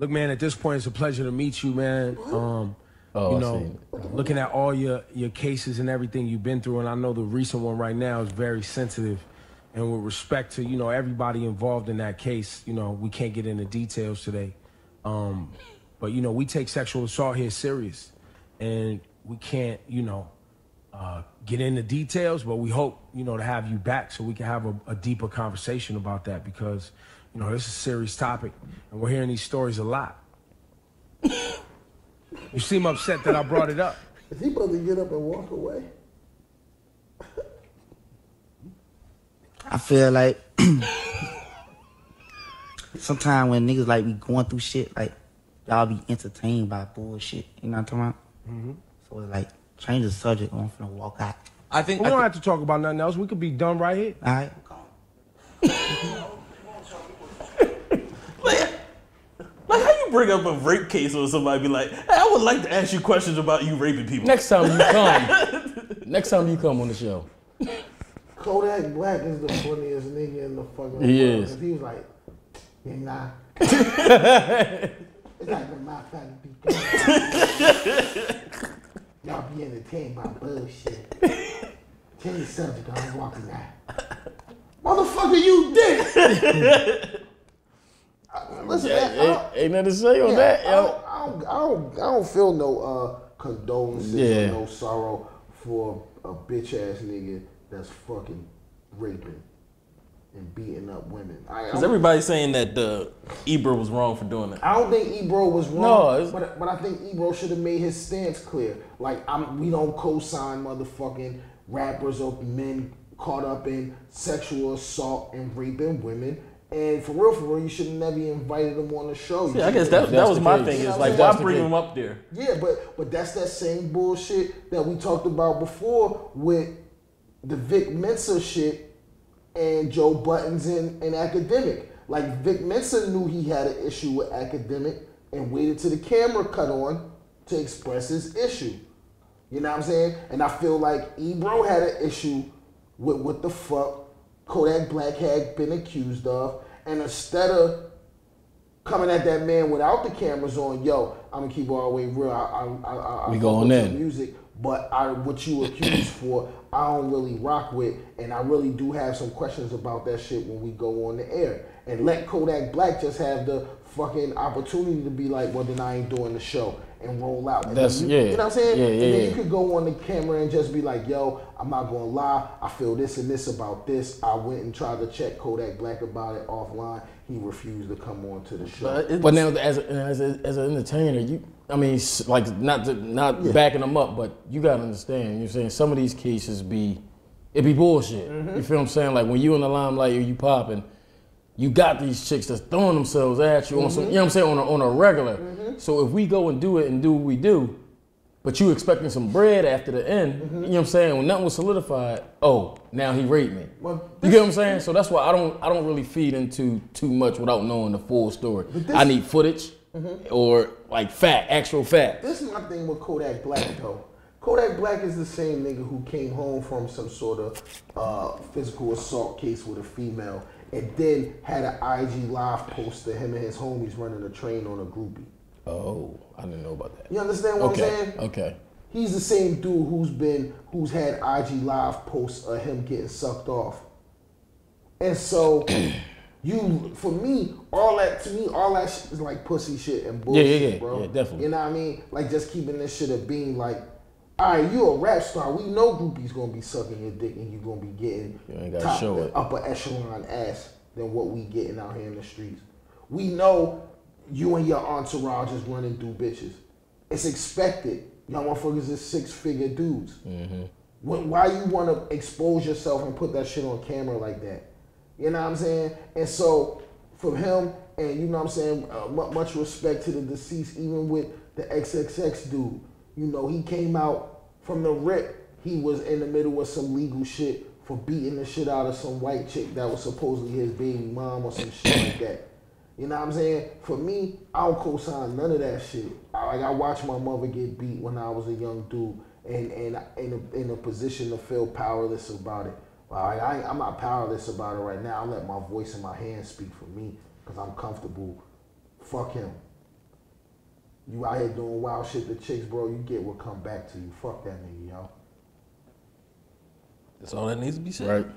Look, man, at this point, it's a pleasure to meet you, man. You know, looking at all your cases and everything you've been through, and I know the recent one right now is very sensitive. And with respect to, you know, everybody involved in that case, you know, we can't get into details today. But, you know, we take sexual assault here serious. And we can't, you know, get into details, but we hope, you know, to have you back so we can have a deeper conversation about that because, you know, this is a serious topic. And we're hearing these stories a lot. You seem upset that I brought it up. Is he about to get up and walk away? I feel like sometimes when niggas like be going through shit, like y'all be entertained by bullshit. You know what I'm talking about? Mm-hmm. So it's like change the subject. I'm finna walk out. I think we don't have to talk about nothing else. We could be done right here. All right. Like how you bring up a rape case or somebody be like, hey, I would like to ask you questions about you raping people. Next time you come. Next time you come on the show. Kodak Black is the funniest nigga in the fucking world. He is. He was like, yeah, nah. It's like my fucking y'all be entertained by bullshit. Change subject, I'm walking out. Motherfucker, you dick! Listen, ain't nothing to say on that. I don't feel no condolences or no sorrow for a bitch ass nigga that's fucking raping and beating up women. Because everybody's saying that Ebro was wrong for doing that. I don't think Ebro was wrong, no, but I think Ebro should have made his stance clear. Like, we don't co-sign motherfucking rappers or men caught up in sexual assault and raping women. And for real, you should have never invited him on the show. Yeah, I guess that was my thing. Is like, why bring him up there? Yeah, but that's that same bullshit that we talked about before with the Vic Mensa shit and Joe Buttons and Academic. Like, Vic Mensa knew he had an issue with Academic and waited till the camera cut on to express his issue. You know what I'm saying? And I feel like Ebro had an issue with what the fuck Kodak Black had been accused of. And instead of coming at that man without the cameras on, yo, I'm gonna keep it all the way real. I going in music, but what you accused for, I don't really rock with, and I really do have some questions about that shit when we go on the air. And let Kodak Black just have the fucking opportunity to be like, well, then I ain't doing the show, and roll out. And that's, you know what I'm saying? And then you could go on the camera and just be like, yo, I'm not gonna lie, I feel this and this about this. I went and tried to check Kodak Black about it offline. He refused to come on to the show. But now, as an entertainer, I mean, like, not backing them up, but you gotta understand, you know what I'm saying? Some of these cases it be bullshit. Mm-hmm. You feel what I'm saying? Like, when you in the limelight or you popping, you got these chicks that's throwing themselves at you on some, you know what I'm saying, on a regular. Mm-hmm. So if we go and do it and do what we do, but you expecting some bread after the end, you know what I'm saying? When nothing was solidified, oh, now he raped me. Well, you get what I'm saying? So that's why I don't really feed into too much without knowing the full story. I need footage or like actual fact. This is my thing with Kodak Black though. Kodak Black is the same nigga who came home from some sort of physical assault case with a female and then had an IG live post of him and his homies running a train on a groupie. Oh, I didn't know about that. You understand what I'm saying? Okay. He's the same dude who's had IG live posts of him getting sucked off. And so, all that is like pussy shit and bullshit, bro. Yeah, definitely. You know what I mean? Like, just keeping this shit of being like, all right, you a rap star. We know groupies gonna be sucking your dick and you gonna be getting upper echelon ass than what we getting out here in the streets. We know you and your entourage is running through bitches. It's expected. Y'all motherfuckers is 6-figure dudes. Mm-hmm. Why you wanna expose yourself and put that shit on camera like that? You know what I'm saying? And so, from him, and you know what I'm saying, much respect to the deceased, even with the XXX dude. You know, he came out from the rip. He was in the middle of some legal shit for beating the shit out of some white chick that was supposedly his baby mom or some shit like that. You know what I'm saying? For me, I don't co-sign none of that shit. Like, I watched my mother get beat when I was a young dude and in a position to feel powerless about it. Like, I'm not powerless about it right now. I let my voice and my hands speak for me because I'm comfortable. Fuck him. You out here doing wild shit to chicks, bro. You get what come back to you. Fuck that nigga, yo. That's all that needs to be said. Right.